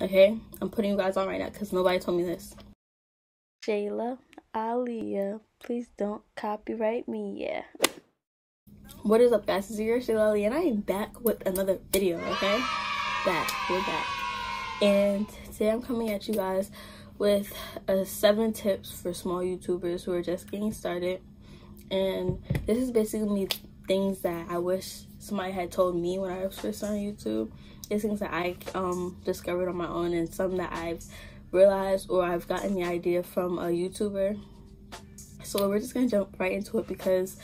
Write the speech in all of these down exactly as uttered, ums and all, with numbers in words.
okay? I'm putting you guys on right now because nobody told me this. Shayla Aaliyah, please don't copyright me, yeah. What is up, guys? It's your girl Shayla Aaliyah, and I am back with another video, okay? Back, we're back. And today I'm coming at you guys with uh, seven tips for small YouTubers who are just getting started. And this is basically things that I wish somebody had told me when I was first on YouTube. It's things that I um, discovered on my own, and some that I've realized or I've gotten the idea from a YouTuber. So we're just gonna jump right into it because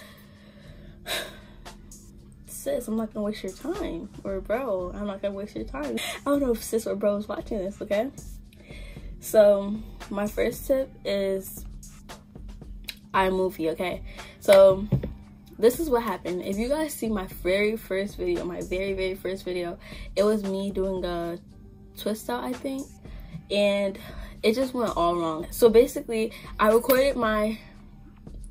sis, I'm not gonna waste your time, or bro, I'm not gonna waste your time. I don't know if sis or bro is watching this, okay? So my first tip is iMovie, okay? So this is what happened. If you guys see my very first video, my very very first video, it was me doing a twist out, I think, and it just went all wrong. So basically I recorded my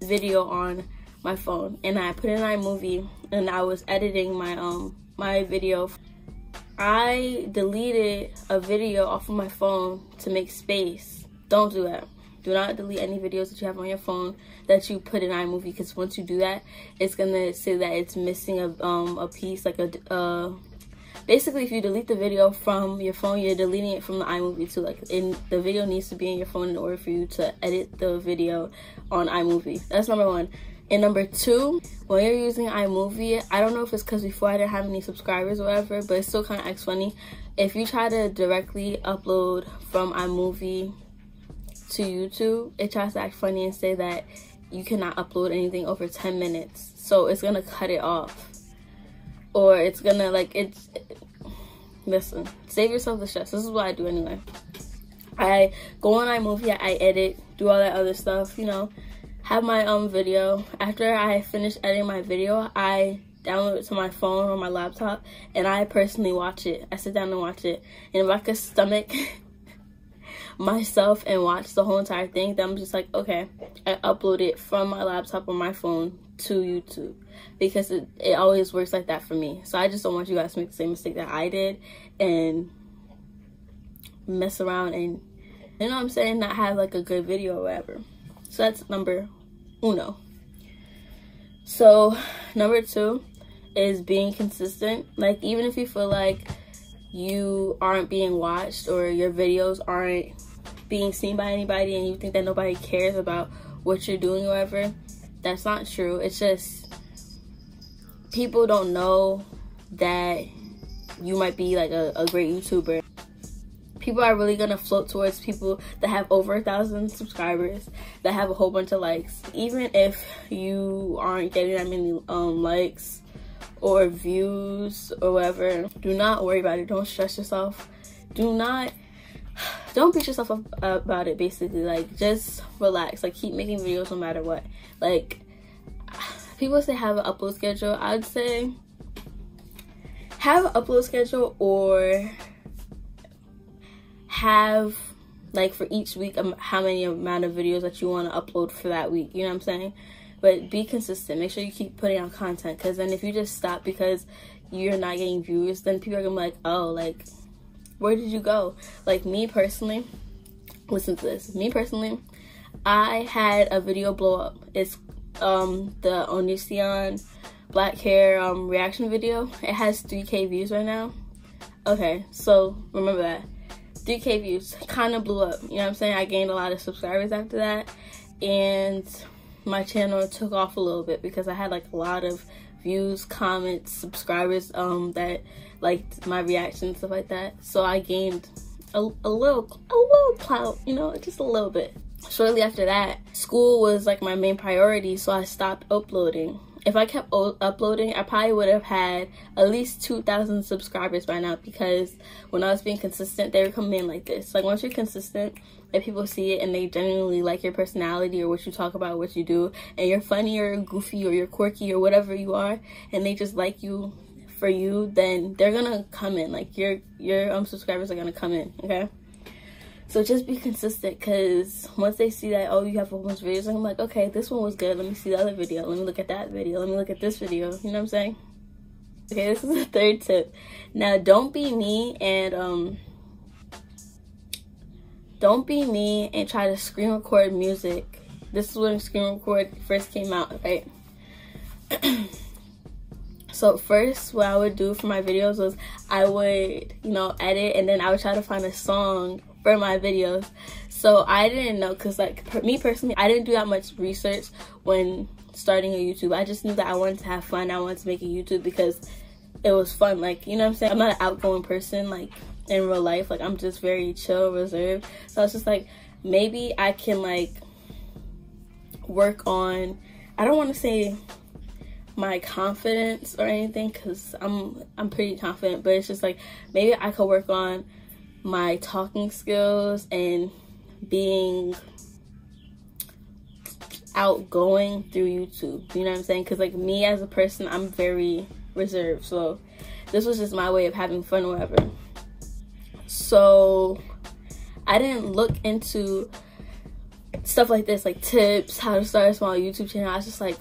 video on my phone and I put in iMovie, and I was editing my um my video. I deleted a video off of my phone to make space. Don't do that. Do not delete any videos that you have on your phone that you put in iMovie, because once you do that, it's gonna say that it's missing a um a piece, like a uh basically if you delete the video from your phone, you're deleting it from the iMovie too. Like, in the video needs to be in your phone in order for you to edit the video on iMovie. That's number one. And number two, when you're using iMovie, I don't know if it's because before I didn't have any subscribers or whatever, but it's still kind of acts funny if you try to directly upload from iMovie to YouTube. It tries to act funny and say that you cannot upload anything over ten minutes, so it's gonna cut it off, or it's gonna like it's it, listen, save yourself the stress. This is what I do anyway. I go on iMovie, I edit, do all that other stuff, you know, have my um video. After I finish editing my video, I download it to my phone or my laptop, and I personally watch it. I sit down and watch it, and if I could stomach myself and watch the whole entire thing, then I'm just like, okay, I upload it from my laptop or my phone to YouTube, because it, it always works like that for me. So I just don't want you guys to make the same mistake that I did and mess around and, you know what I'm saying, not have like a good video or whatever. So that's number uno. So number two is being consistent. Like, even if you feel like you aren't being watched or your videos aren't being seen by anybody and you think that nobody cares about what you're doing or whatever, that's not true. It's just people don't know that you might be like a, a great YouTuber. People are really gonna float towards people that have over a thousand subscribers, that have a whole bunch of likes. Even if you aren't getting that many um likes or views or whatever, do not worry about it. Don't stress yourself. Do not don't beat yourself up about it. Basically, like, just relax. Like, keep making videos no matter what. Like, people say have an upload schedule. I'd say have an upload schedule, or have like for each week um, how many amount of videos that you want to upload for that week, you know what I'm saying? But be consistent. Make sure you keep putting out content, because then if you just stop because you're not getting views, then people are gonna be like, oh, like, where did you go? Like, me personally, listen to this, me personally, I had a video blow up. It's um the Onision black hair um reaction video. It has three K views right now, okay? So remember that. Three K views, kind of blew up, you know what I'm saying? I gained a lot of subscribers after that, and my channel took off a little bit because I had like a lot of views, comments, subscribers um that liked my reactions, stuff like that. So I gained a, a little a little clout, you know, just a little bit. Shortly after that, school was like my main priority, so I stopped uploading. If I kept uploading, I probably would have had at least two thousand subscribers by now, because when I was being consistent, they were coming in like this. Like, once you're consistent and people see it and they genuinely like your personality or what you talk about, what you do, and you're funny or goofy or you're quirky or whatever you are, and they just like you for you, then they're gonna come in. Like, your your um subscribers are gonna come in, okay? So just be consistent, because once they see that, oh, you have a bunch of videos, and I'm like, okay, this one was good, let me see the other video, let me look at that video, let me look at this video, you know what I'm saying? Okay, this is the third tip. Now, don't be me and um Don't be mean and try to screen record music. This is when screen record first came out, right? So first, what I would do for my videos was I would, you know, edit, and then I would try to find a song for my videos. So I didn't know, because like per me personally, I didn't do that much research when starting a YouTube. I just knew that I wanted to have fun. I wanted to make a YouTube because it was fun. Like, you know what I'm saying? I'm not an outgoing person, like in real life. Like, I'm just very chill, reserved. So I was just like, maybe I can like work on, I don't want to say my confidence or anything, because I'm I'm pretty confident, but it's just like maybe I could work on my talking skills and being outgoing through YouTube. You know what I'm saying? Because like me as a person, I'm very reserved. So this was just my way of having fun or whatever. So I didn't look into stuff like this, like tips, how to start a small YouTube channel. I was just like,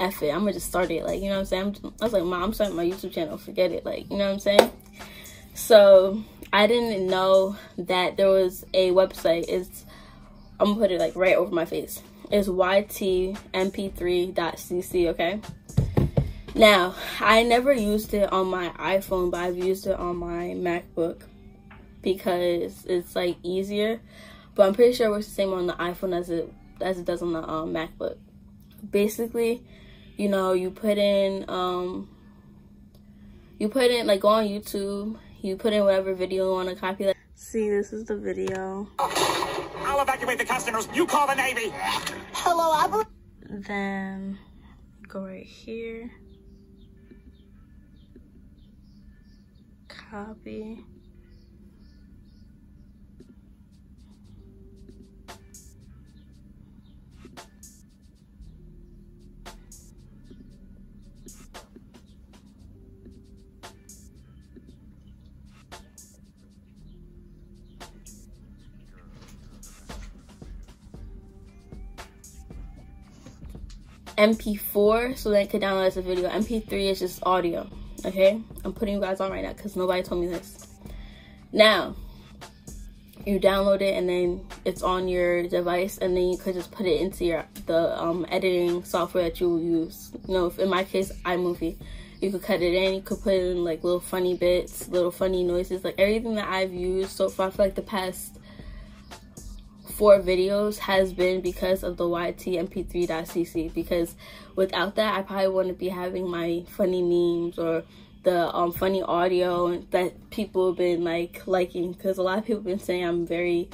F it, I'm gonna just start it, like, you know what I'm saying? I'm just, I was like, Mom, I'm starting my YouTube channel, forget it, like, you know what I'm saying? So I didn't know that there was a website. It's, I'm gonna put it like right over my face. It's y t m p three dot c c, okay? Now, I never used it on my iPhone, but I've used it on my MacBook because it's like easier. But I'm pretty sure it works the same on the iPhone as it as it does on the um, MacBook. Basically, you know, you put in um you put in like, go on YouTube, you put in whatever video you want to copy. Like, see, this is the video. I'll evacuate the customers, you call the Navy. Hello, I then go right here, copy. M P four, so that I could download as a video. M P three is just audio, okay? I'm putting you guys on right now because nobody told me this. Now, you download it and then it's on your device, and then you could just put it into your the um, editing software that you will use. You know, in my case, iMovie. You could cut it in, you could put in like little funny bits, little funny noises, like everything that I've used so far for like the past four videos has been because of the y t m p three dot c c, because without that I probably wouldn't be having my funny memes or the um funny audio that people have been like liking, because a lot of people have been saying I'm very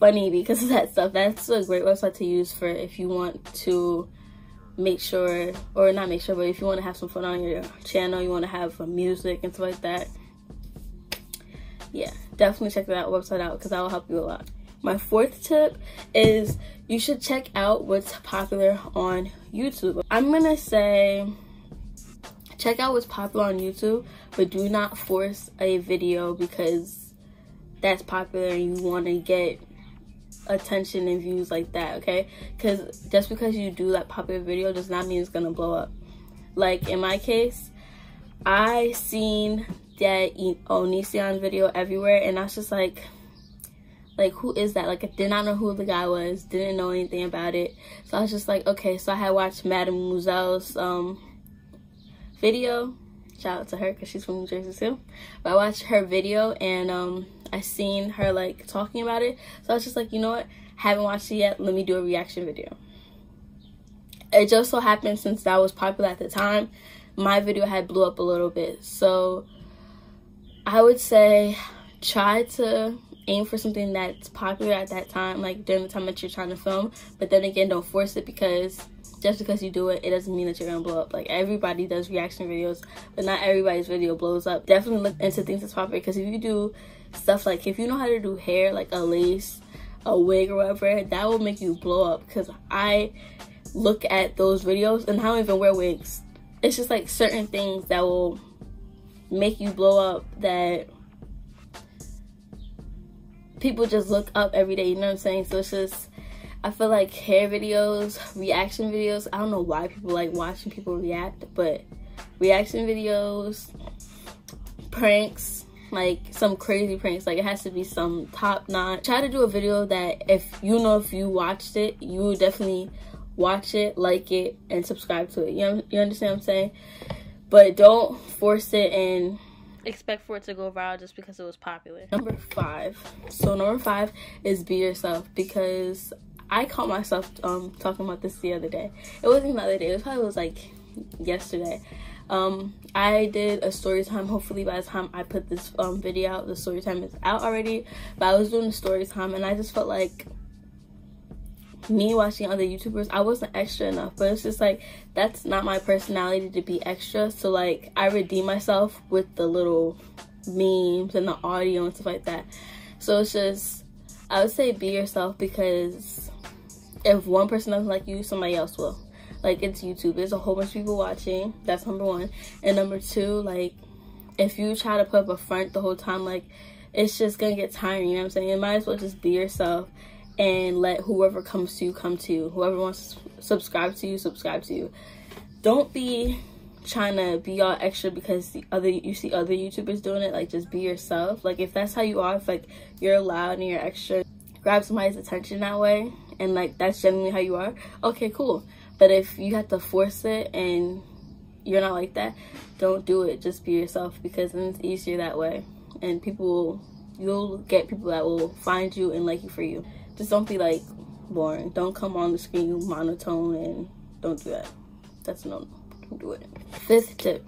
funny because of that stuff. That's a great website to use for if you want to make sure, or not make sure, but if you want to have some fun on your channel, you want to have music and stuff like that. Yeah, definitely check that website out because that will help you a lot. My fourth tip is you should check out what's popular on YouTube. I'm gonna say check out what's popular on YouTube, but do not force a video because that's popular and you wanna get attention and views like that, okay? Because just because you do that popular video does not mean it's gonna blow up. Like in my case, I seen that Onision video everywhere and I was just like, like, who is that? Like, I did not know who the guy was. Didn't know anything about it. So I was just like, okay. So I had watched Madame Muzel's um, video. Shout out to her because she's from New Jersey too. But I watched her video and um, I seen her, like, talking about it. So I was just like, you know what? Haven't watched it yet. Let me do a reaction video. It just so happened since that was popular at the time, my video had blew up a little bit. So I would say try to aim for something that's popular at that time, like during the time that you're trying to film, but then again, don't force it, because just because you do it, it doesn't mean that you're gonna blow up. Like, everybody does reaction videos, but not everybody's video blows up. Definitely look into things that's popular, because if you do stuff like, if you know how to do hair, like a lace, a wig or whatever, that will make you blow up. Because I look at those videos and I don't even wear wigs. It's just like certain things that will make you blow up that people just look up every day, you know what I'm saying? So it's just, I feel like hair videos, reaction videos, I don't know why people like watching people react, but reaction videos, pranks, like some crazy pranks. Like, it has to be some top notch. Try to do a video that if you know if you watched it, you would definitely watch it, like it, and subscribe to it. You know, you understand what I'm saying? But don't force it and expect for it to go viral just because it was popular. Number five. So number five is be yourself, because I caught myself um talking about this the other day. It wasn't the other day. It was probably was like yesterday. Um, I did a story time. Hopefully by the time I put this um video out, the story time is out already. But I was doing a story time, and I just felt like me watching other YouTubers, I wasn't extra enough. But it's just like, that's not my personality to be extra. So like, I redeem myself with the little memes and the audio and stuff like that. So it's just, I would say be yourself, because if one person doesn't like you, somebody else will. Like, it's YouTube, there's a whole bunch of people watching. That's number one. And number two, like, if you try to put up a front the whole time, like, it's just gonna get tiring. You know what I'm saying? You might as well just be yourself and let whoever comes to you come to you. Whoever wants to subscribe to you, subscribe to you. Don't be trying to be all extra because the other you see other YouTubers doing it. Like, just be yourself. Like, if that's how you are, if like you're loud and you're extra, grab somebody's attention that way, and like that's generally how you are, okay, cool. But if you have to force it and you're not like that, don't do it. Just be yourself, because then it's easier that way, and people will, you'll get people that will find you and like you for you. Just don't be like boring. Don't come on the screen monotone, and don't do that. That's no, don't do it. Fifth tip.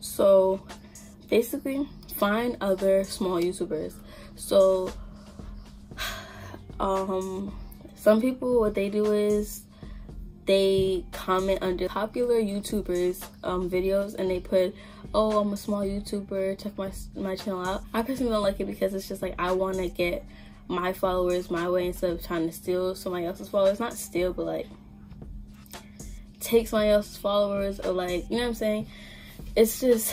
So basically, find other small YouTubers. So um, some people, what they do is they comment under popular YouTubers um, videos, and they put, oh, I'm a small YouTuber, check my, my channel out. I personally don't like it, because it's just like, I want to get my followers my way instead of trying to steal somebody else's followers. Not steal, but like take somebody else's followers, or like, you know what I'm saying? It's just,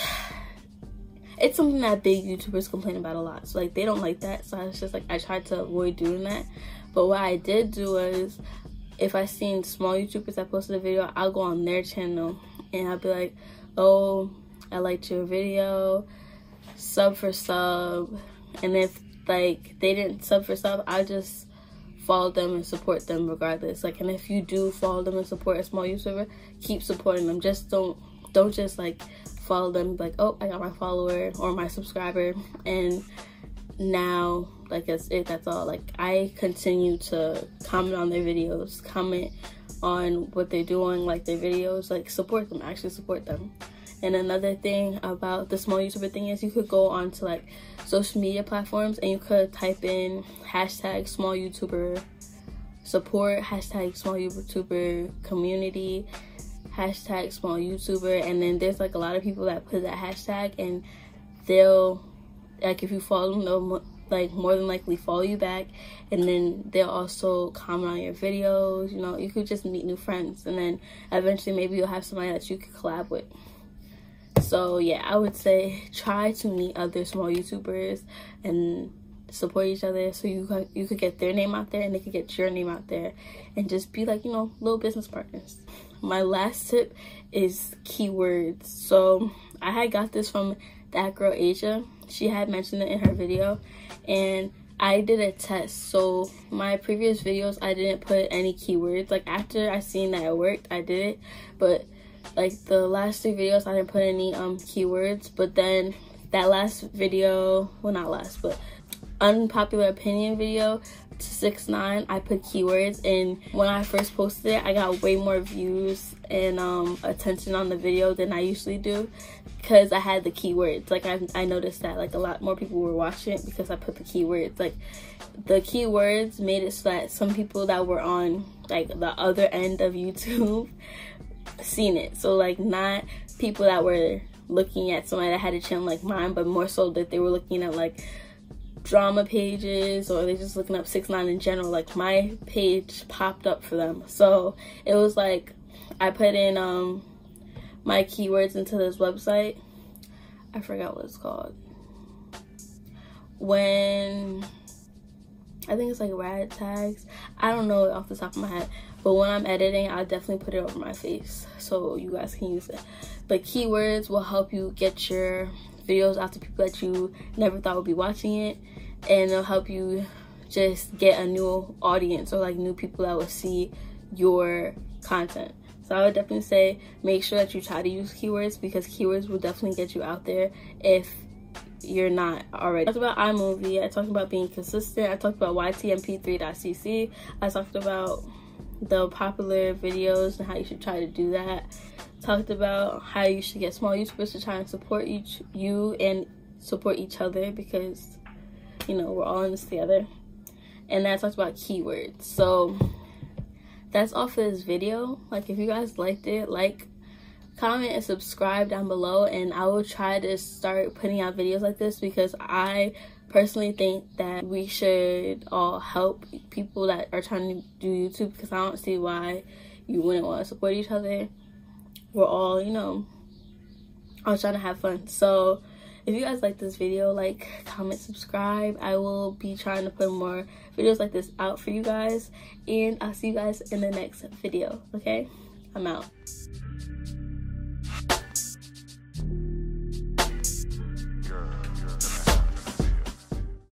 it's something that big YouTubers complain about a lot. So like, they don't like that. So I was just like, I tried to avoid doing that. But what I did do was, if I seen small YouTubers that posted a video, I'll go on their channel and I'll be like, oh, I liked your video, sub for sub. And if like they didn't sub for sub, I just follow them and support them regardless. Like, and if you do follow them and support a small YouTuber, keep supporting them. Just don't don't just like follow them like, oh, I got my follower or my subscriber, and now like that's it, that's all. Like, I continue to comment on their videos, comment on what they're doing, like their videos, like support them, actually support them. And another thing about the small YouTuber thing is, you could go on to like social media platforms, and you could type in hashtag small YouTuber support, hashtag small YouTuber community, hashtag small YouTuber, and then there's like a lot of people that put that hashtag, and they'll like, if you follow them, they'll like more than likely follow you back, and then they'll also comment on your videos. You know, you could just meet new friends, and then eventually maybe you'll have somebody that you could collab with. So yeah, I would say try to meet other small YouTubers and support each other, so you you could get their name out there and they could get your name out there, and just be like, you know, little business partners. My last tip is keywords. So I had got this from that girl Asia. She had mentioned it in her video, and I did a test. So my previous videos, I didn't put any keywords. Like, after I seen that it worked, I did it, but like the last three videos, I didn't put any um keywords. But then that last video, well, not last, but unpopular opinion video to six nine, I put keywords, and when I first posted it, I got way more views and um attention on the video than I usually do, because I had the keywords. Like, I, I noticed that like a lot more people were watching it because I put the keywords. Like, the keywords made it so that some people that were on like the other end of YouTube seen it. So like, not people that were looking at somebody that had a channel like mine, but more so that they were looking at like drama pages, or they're just looking up six nine in general. Like, my page popped up for them. So it was like, I put in um my keywords into this website. I forgot what it's called. When I think it's like rad tags, I don't know off the top of my head, but when I'm editing, I'll definitely put it over my face so you guys can use it. But keywords will help you get your videos out to people that you never thought would be watching it, and it'll help you just get a new audience, or like new people that will see your content. So I would definitely say make sure that you try to use keywords, because keywords will definitely get you out there if you're not already. I talked about iMovie, I talked about being consistent, I talked about y t m p three dot c c, I talked about the popular videos and how you should try to do that, talked about how you should get small YouTubers to try and support each you and support each other, because you know we're all in this together. And then I talked about keywords. So that's all for this video. Like, if you guys liked it, like, comment and subscribe down below, and I will try to start putting out videos like this, because I personally think that we should all help people that are trying to do YouTube, because I don't see why you wouldn't want to support each other. We're all, you know, all trying to have fun. So if you guys like this video, like, comment, subscribe. I will be trying to put more videos like this out for you guys, and I'll see you guys in the next video. Okay, I'm out.